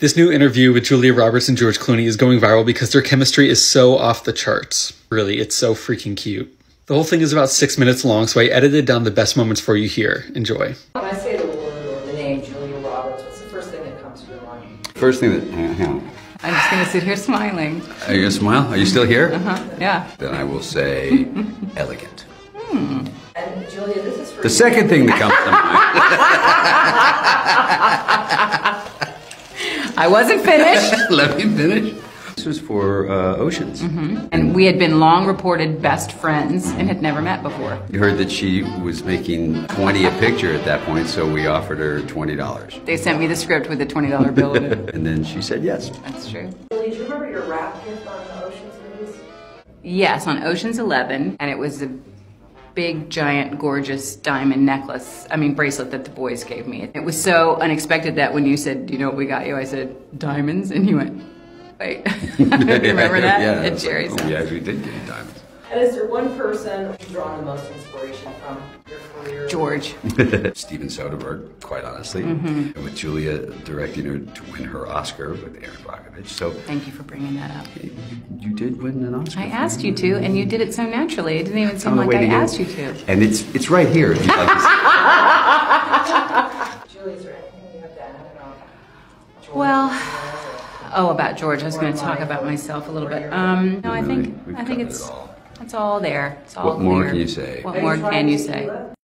This new interview with Julia Roberts and George Clooney is going viral because their chemistry is so off the charts. Really, it's so freaking cute. The whole thing is about 6 minutes long, so I edited down the best moments for you here. Enjoy. When I say the word or the name Julia Roberts, what's the first thing that comes to your mind? First thing that, hang on. I'm just going to sit here smiling. Are you going to smile? Are you still here? Uh-huh, yeah. Then I will say elegant. Hmm. And Julia, this is for the second thing that comes to mind. I wasn't finished. Let me finish. This was for Oceans. Mm-hmm. And we had been long reported best friends and had never met before. You heard that she was making 20 a picture at that point, so we offered her $20. They sent me the script with the $20 bill. And then she said yes. That's true. Julie, do you remember your rap gift on the Oceans movies? Yes, on Oceans 11, and it was a big, giant, gorgeous diamond necklace, I mean bracelet, that the boys gave me. It was so unexpected that when you said, "Do you know what we got you?" I said, "Diamonds," and you went, "Wait." Remember that? Yeah, at Jerry's house. Yeah, we did get you diamonds. And is there one person you've drawn the most inspiration from your career? George. Steven Soderbergh, quite honestly. Mm-hmm. And with Julia directing her to win her Oscar with Erin Brockovich. So thank you for bringing that up. You did win an Oscar. I asked you to, and you did it so naturally. It didn't even seem like I asked you to. And it's right here. If you'd like to see. Julia, is there anything you have to add about George? Well. Oh, about George. I was going to talk about myself a little bit. No, I think it's all there. It's all there. What more can you say? What more can you say?